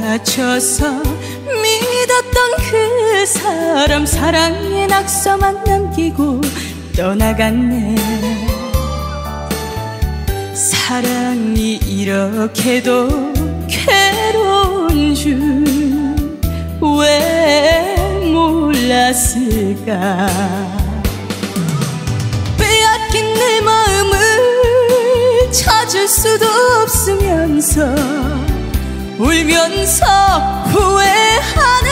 맞춰서 믿었던 그 사람 사랑의 낙서만 남기고 떠나갔네. 사랑이 이렇게도 괴로운 줄 왜 몰랐을까. 빼앗긴 내 마음을 찾을 수도 없으면서 울면서 후회하네.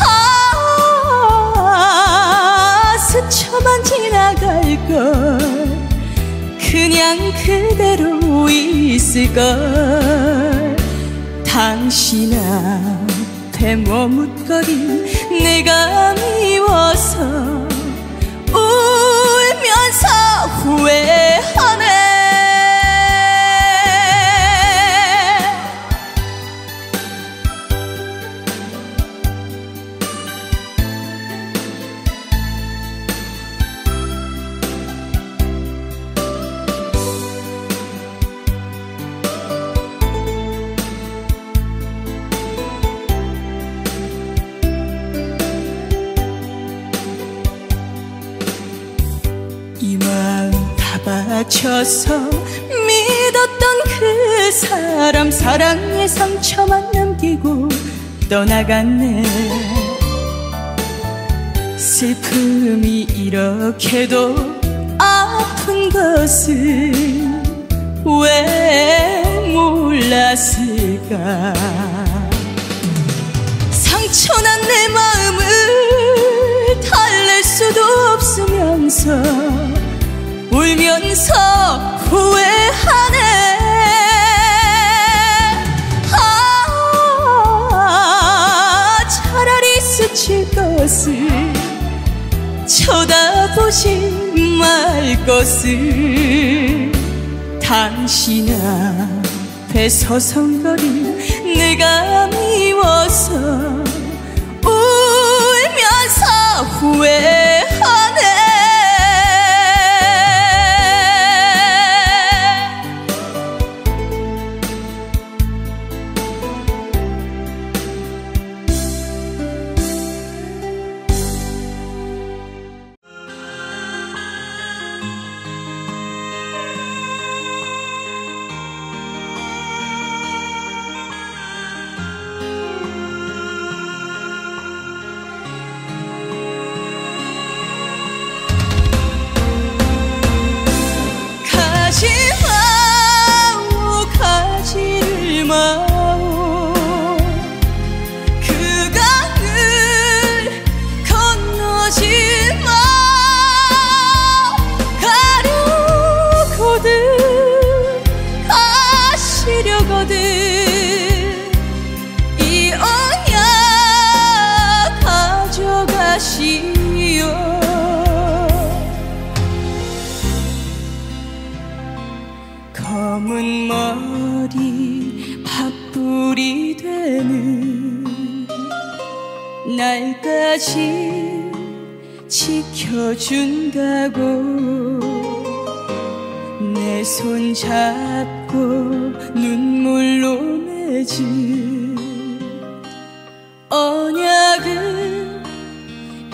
아, 스쳐만 지나갈걸, 그냥 그대로 있을걸. 당신 앞에 머뭇거린 내가 미워서 울면서 후회하네. 맞춰서 믿었던 그 사람 사랑의 상처만 남기고 떠나갔네. 슬픔이 이렇게도 아픈 것을 왜 몰랐을까. 상처난 내 마음을 달랠 수도 없으면서 울면서 후회하네. 아, 차라리 스칠 것을 쳐다보지 말 것을. 당신 앞에 서성거린 내가 미워서 울면서 후회하네. 검은 머리 팥불이 되는 날까지 지켜준다고 내 손 잡고 눈물로 맺은 언약을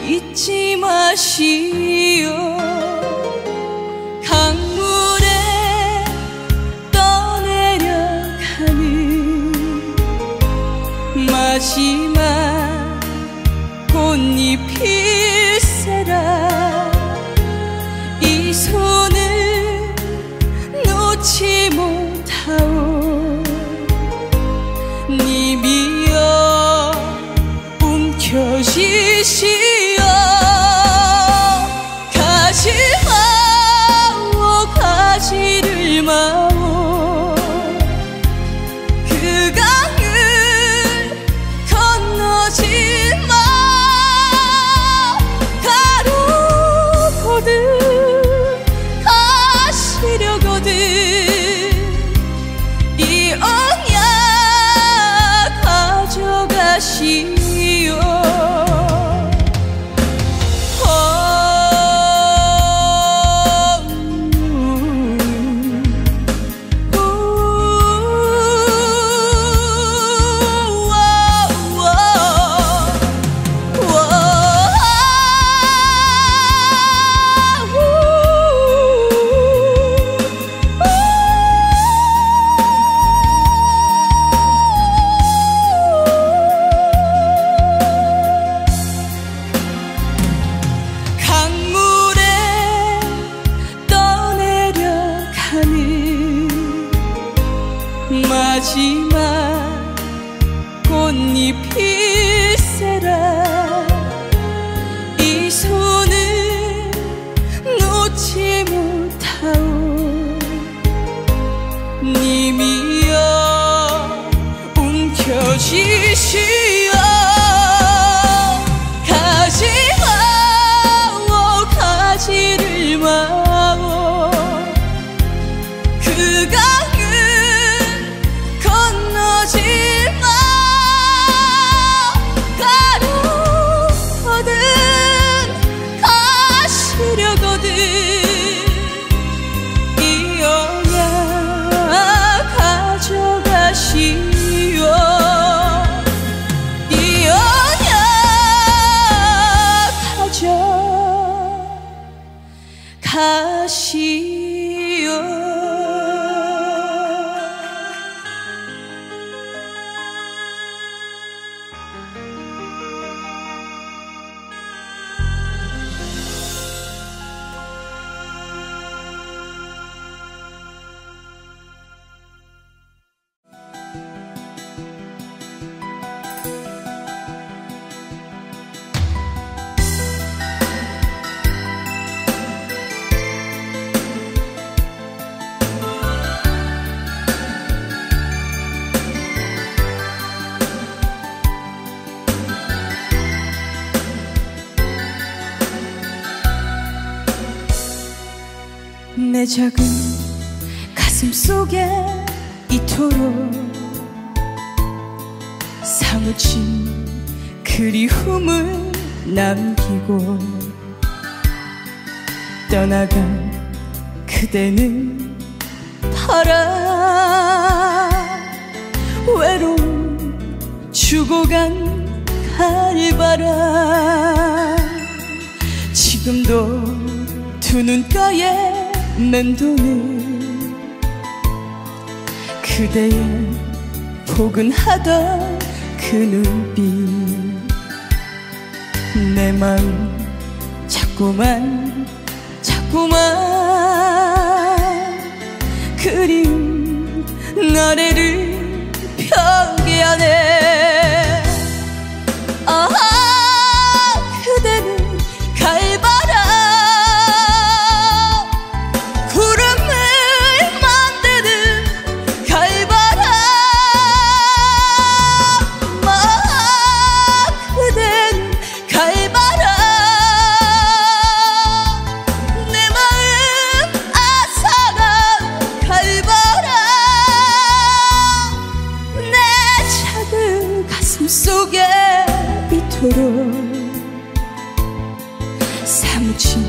잊지 마시오. 마지막 꽃잎이 새라 이 손을 놓지 못하오. 네 미어 움켜쥐시오. 가지 마오 가지를 마오. 가져가시오. 내 작은 가슴 속에 이토록 사무친 그리움을 남기고 떠나간 그대는 바라 외로움 주고간 가을바람 지금도 두 눈가에 맴도는 그대의 포근하던 그 눈빛 내 마음 자꾸만 그리운 나래를 펴게 하네. 아 그대는 갈바람 구름을 만드는 갈바람 아 그대는 갈바람 속에 이토록 사무친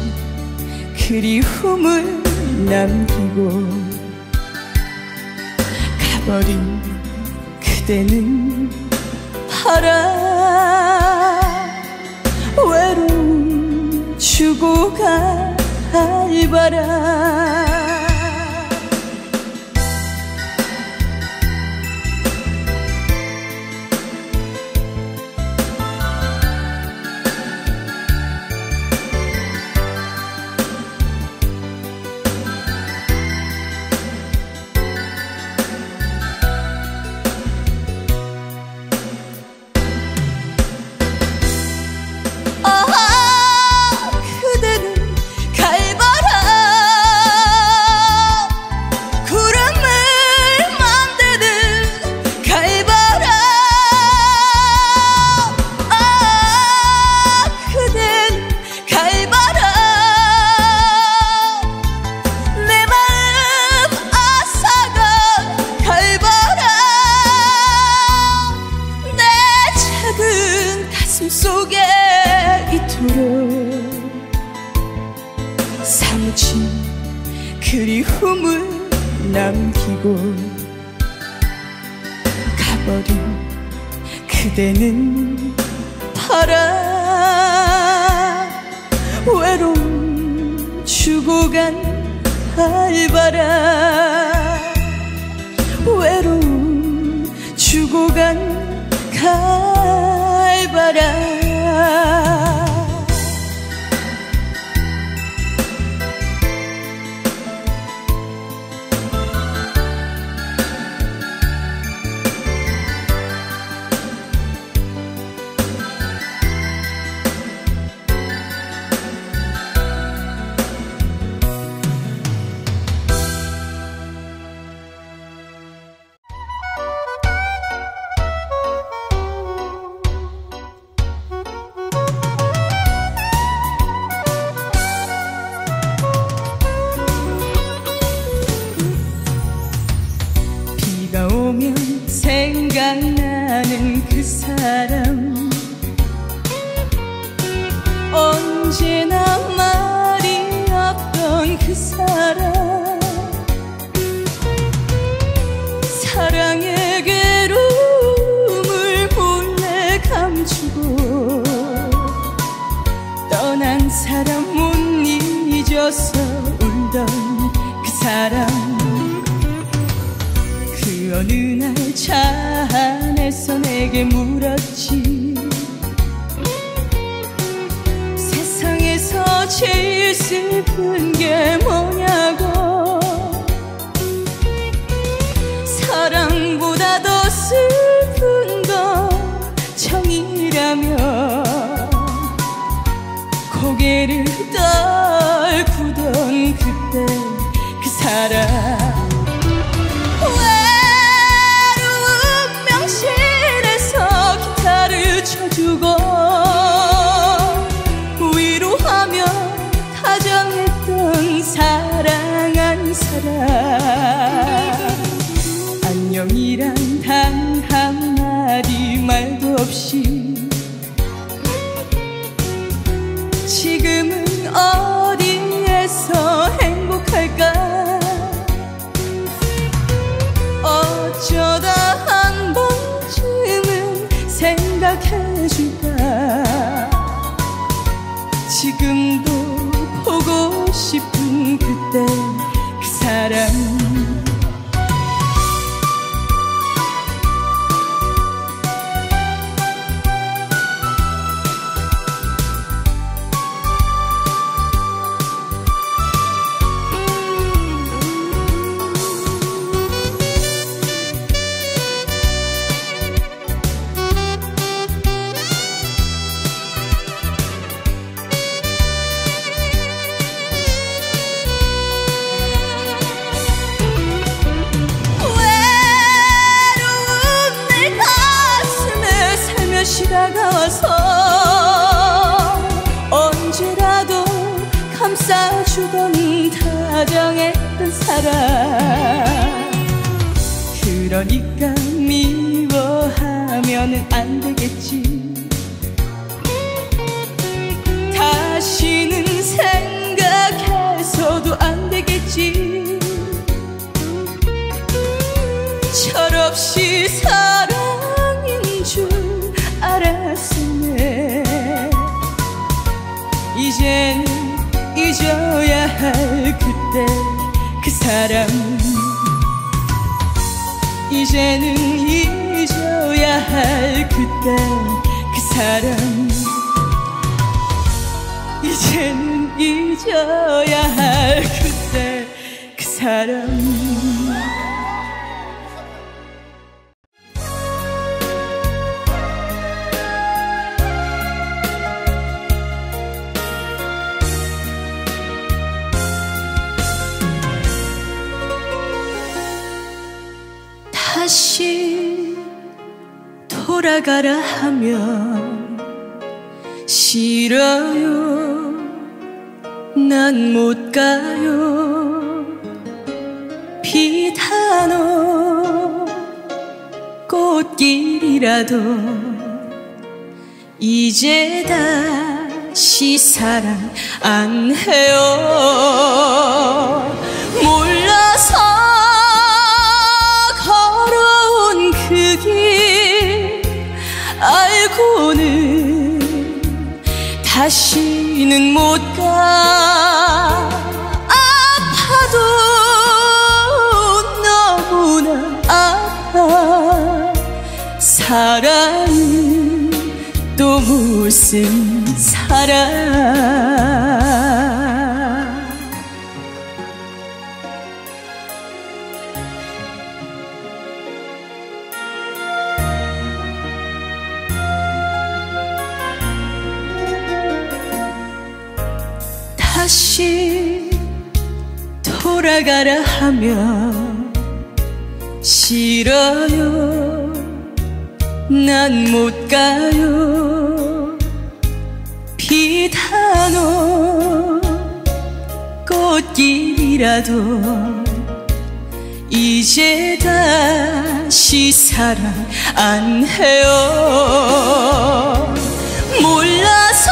그리움을 남기고 가버린 그대는 바라 외로움 주고 갈 바람 속에 이토록 사무친 그리움을 남기고 가버린 그대는 바라 외로움 주고간 가을바람 외로움 주고간 가을바람 생각나는 그 사람 언제나 말이 없던 그 사람 사랑의 괴로움을 몰래 감추고 떠난 사람 못 잊어서 울던 그 사람 어느 날 차 안에서 내게 물었지 세상에서 제일 슬픈 게 뭐냐고 사랑보다 더 슬픈 건 정이라며 고개를 떨구던 그때 그 사람 위로하며 다정했던 사랑 지금은 어디에서 행복할까? 어쩌다 한 번쯤은 생각해줄까? 지금도 보고 싶은 그때 그 사람. 다가와서 언제라도 감싸주던 다정했던 사람. 그러니까 미워하면은 안 되겠지. 다시는 생각해서도 안 되겠지. 철없이 사랑인 줄 알았으네. 이젠 잊어야 할 그때 그 사람. 이제는 잊어야 할 그때 그 사람. 이제는 잊어야 할 그때 그 사람. 다시 돌아가라 하면 싫어요, 난 못 가요. 비단호 꽃길이라도 이제 다시 사랑 안 해요. 몰라서 알고는 다시는 못 가. 아파도 너무나 아파. 사랑은 또 무슨 사랑. 다시 돌아가라 하면 싫어요, 난 못 가요. 비단호 꽃길이라도 이제 다시 사랑 안 해요. 몰라서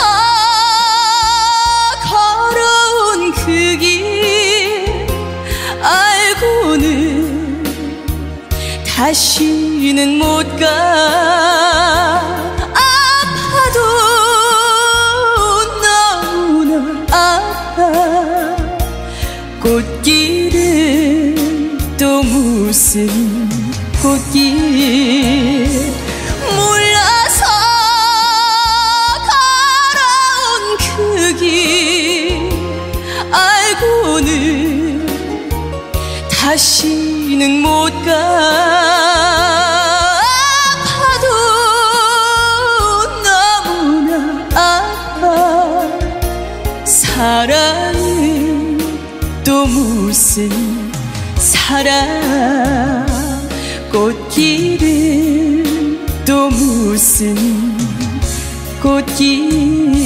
다시는 못 가. 아파도 너무나 아파. 꽃길은 또 무슨 꽃길. 몰라서 걸어온 그 길 알고는 다시는 못 가. 사랑은 또 무슨 사랑. 꽃길은 또 무슨 꽃길.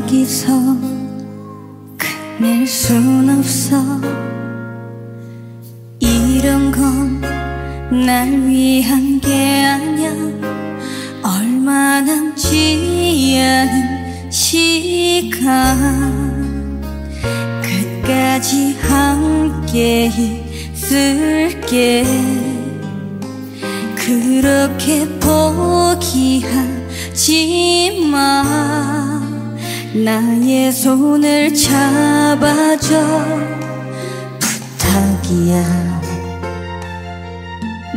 안기서 끝낼 순 없어. 이런 건 날 위한 게 아냐. 얼마 남지 않은 시간 끝까지 함께 있을게. 그렇게 포기하지 마. 나의 손을 잡아줘. 부탁이야.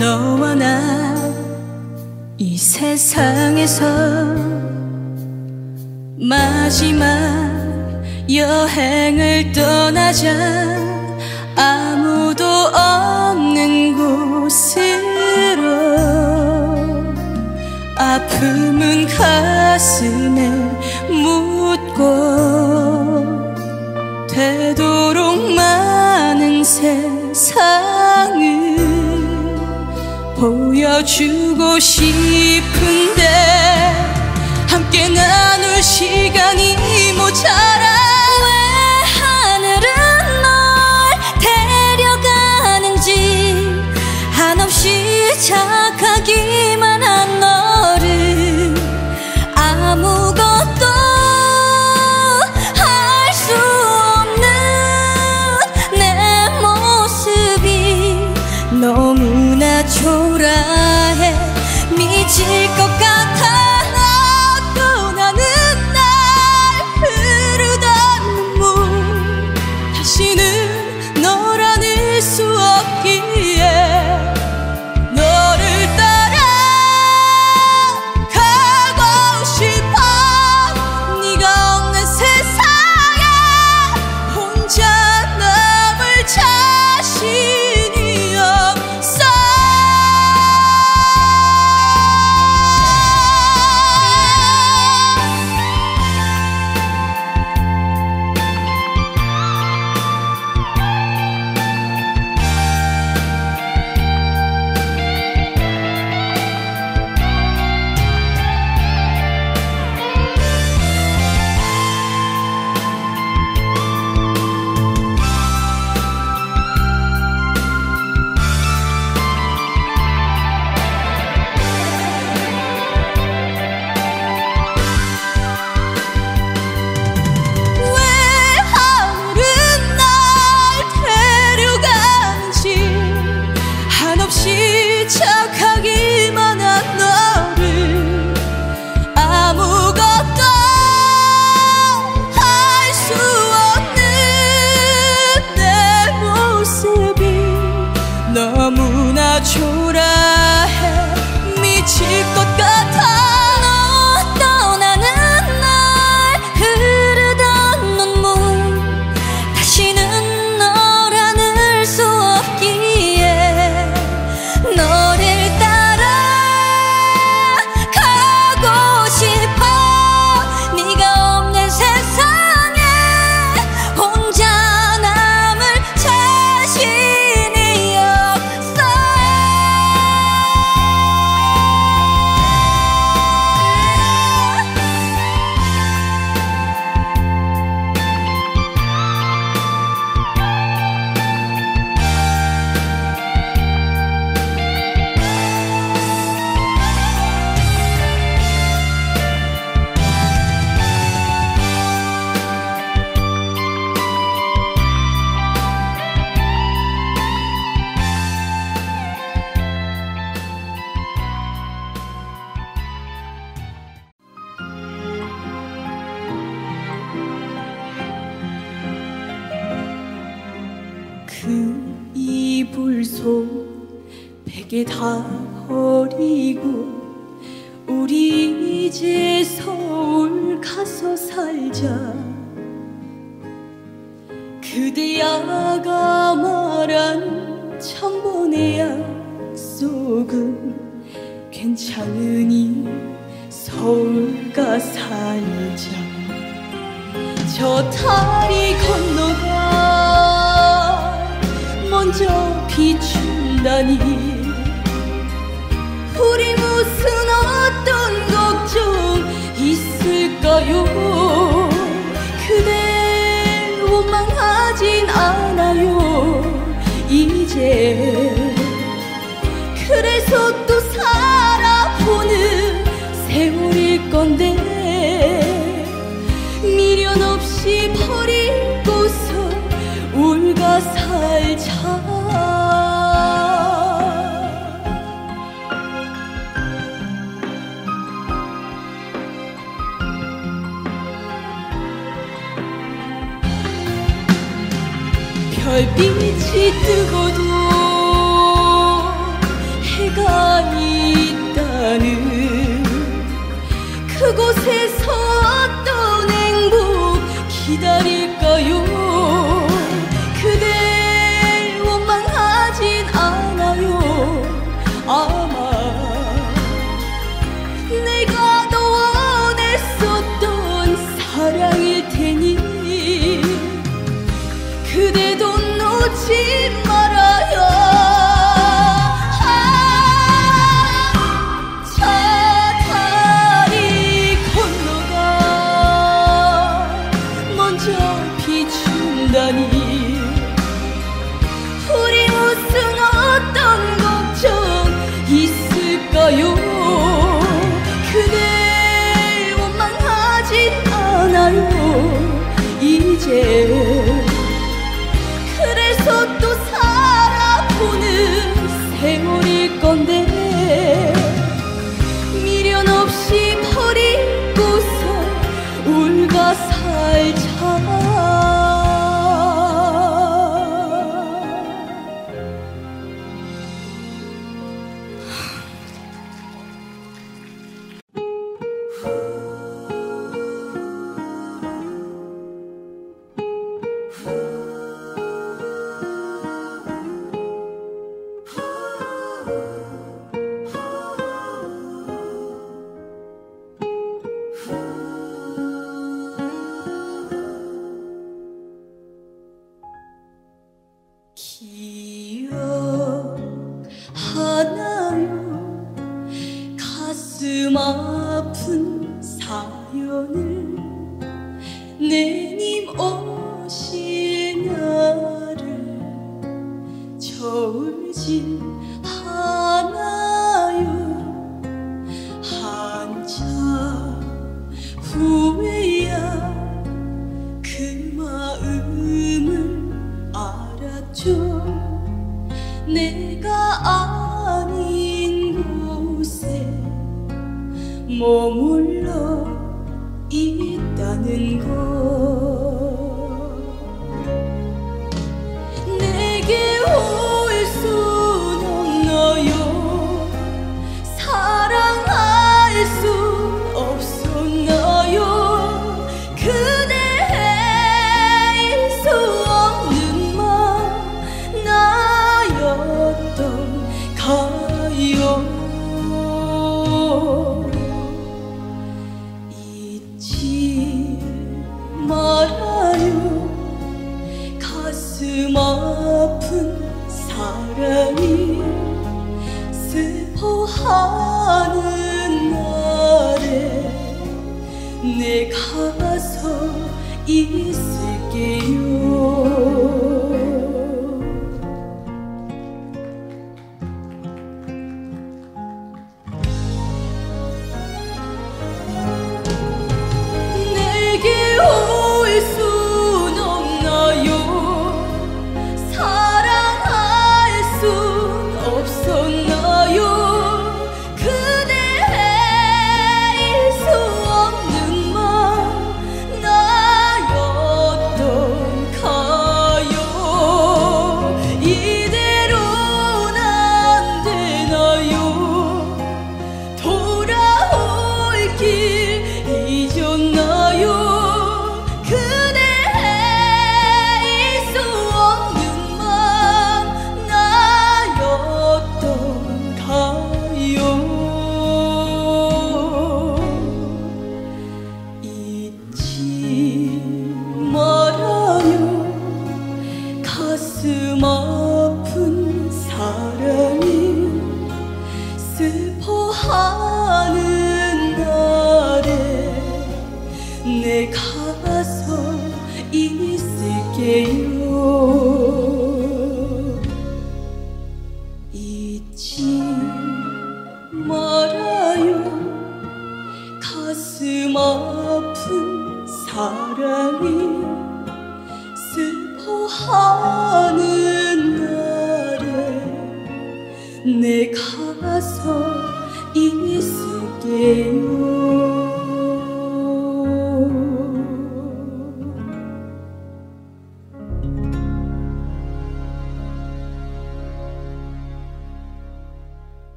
너와 나 이 세상에서 마지막 여행을 떠나자. 아무도 없는 곳으로. 아픔은 가슴에 묻고 되도록 많은 세상을 보여주고 싶은데 함께 나눌 시간이 모자라. 왜 하늘은 널 데려가는지 한없이 착하기만 한 너를 아무것도 할 수 없는 내 모습이 너무나 초라해. 미칠 것 같아. 또 나는 날 흐르던 눈물. 다시는 널 안을 수 없기에 너를 따라가고 싶어. 네가 없는 세상에 혼자 남을 자신이 없어. 착하기만 한 너를 아무것도 할 수 없는 내 모습이 너무나 초라해. 미칠 것 같아. 너 떠나는 날 흐르던 눈물. 다시는 널 안을 수 없기에 너를 따라가고 싶어. 네가 없는 세상에 혼자 남을 자신이 없어. 그 이불 속 베개 다 버리고 우리 이제 서울 가서 살자. 그대야가 말한 천번의 약속은 괜찮으니 서울 가 살자. 저 다리 건너가 먼저 비춘다니. 우리 무슨 어떤 걱정 있을까요? 빛이 뜨고도 해가 있다는 그곳에서 어떤 행복 기다릴까요? 그댈 원망하진 않아요. 아마 내가 더 원했었던 사랑일 테니 그대도 놓지 말아요. 저 다리 건너가 먼저 비춘다니 우리 무슨 어떤 걱정 있을까요? 그댈 원망하진 않아요. 이제 그래서 또 살아보는 세월일 건데 미련 없이 버리고서 울고 살자.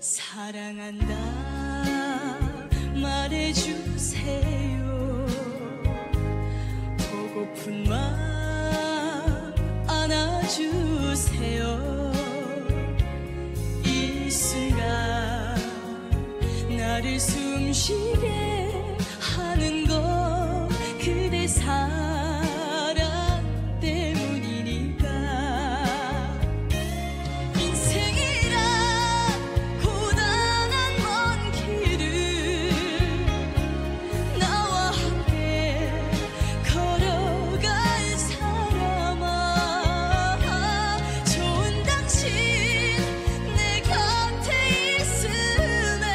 사랑한다 말해주세요. 보고픈 맘 안아주세요. 이 순간 나를 숨쉬게 하는 건 그대 사랑 때문이니까. 인생이란 고단한 먼 길을 나와 함께 걸어갈 사람아, 좋은 당신 내 곁에 있음에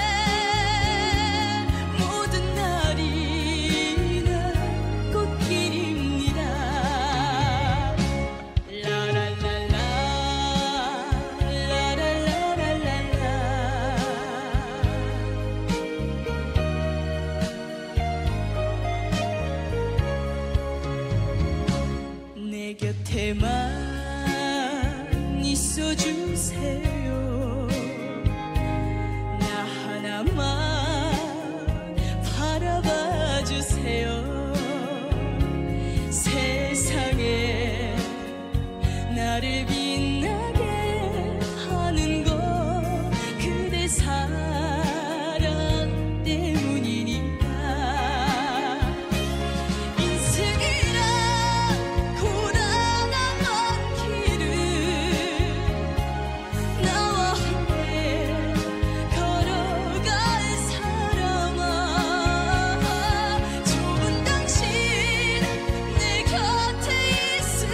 모든 날이 난 꽃길입니다. 라랄랄라 라랄라랄라. 내 곁에만 있어주세요. 나 하나만 바라봐주세요. 세상에 나를 빛나게 하는 건 그대 사랑 때문이니까. 인생이란 고단한 먼 길을 나와 함께 걸어갈 사람아, 좋은 당신 내 곁에 있음에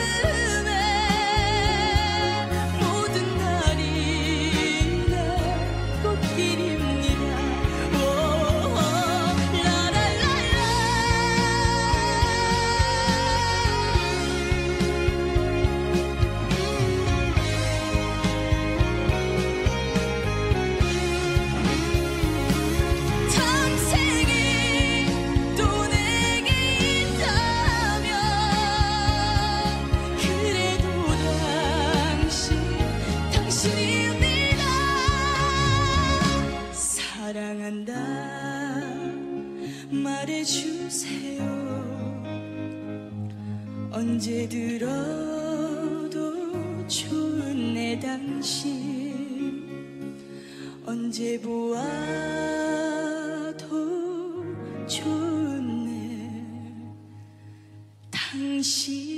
모든 날이 나 꽃길입니다. 오, 라랄랄라. 탐색이 또 내게 있다면 그래도 당신입니다. 사랑한다 말해주세요. 언제 들어도 좋은 내 당신, 언제 보아도 좋은 내 당신.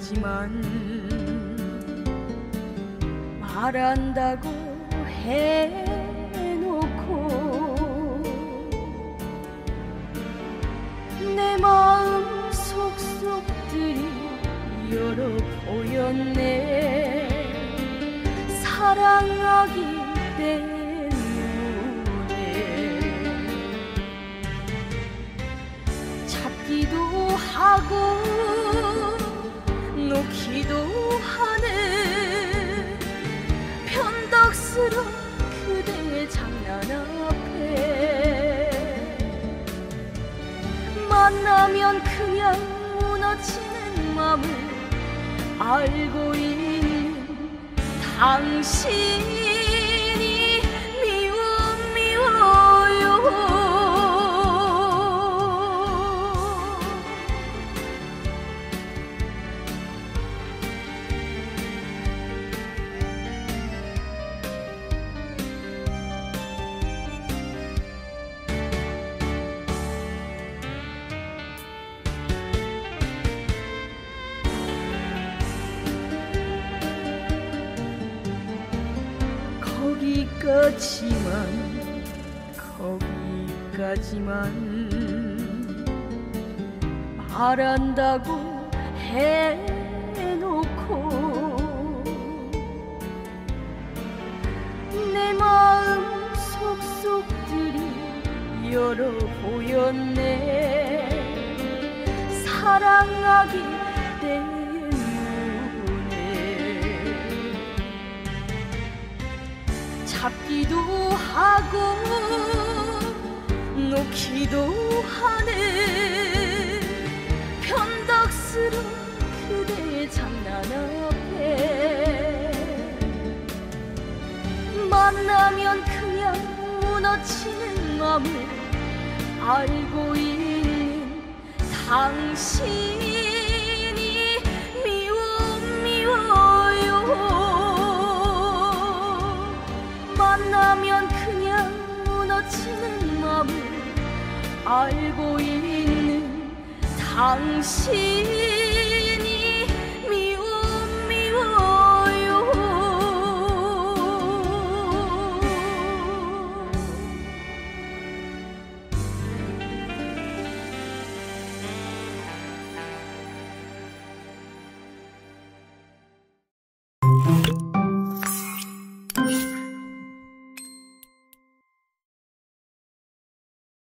하지만 말한다고 해놓고 내 마음 속속들이 열어 보였네. 사랑하기 때문에 찾기도 하고 놓기도 하는 편덕스러운 그대의 장난 앞에 만나면 그냥 무너지는 마음을 알고 있는 당신이 미워요. 거기까지만 말한다고 해놓고 내 마음 속속들이 열어 보였네. 사랑하기 때문에 잡기도 하고 놓기도 하는 편덕스러운 그대의 장난 앞에 만나면 그냥 무너지는 마음을 알고 있는 당신이 미워요. 만나면 그냥 무너지는 마음을 알고 있는 당신.